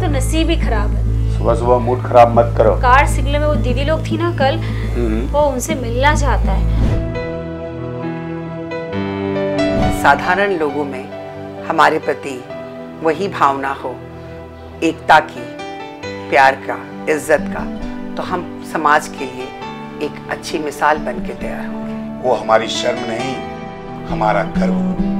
तो नसीब ही खराब है। सुबह सुबह मूड खराब मत करो। कार सिग्नल में वो दीदी लोग थी ना कल, वो उनसे मिलना चाहता है। साधारण लोगों में हमारे प्रति वही भावना हो एकता की, प्यार का, इज्जत का, तो हम समाज के लिए एक अच्छी मिसाल बन के तैयार होंगे। वो हमारी शर्म नहीं, हमारा गर्व।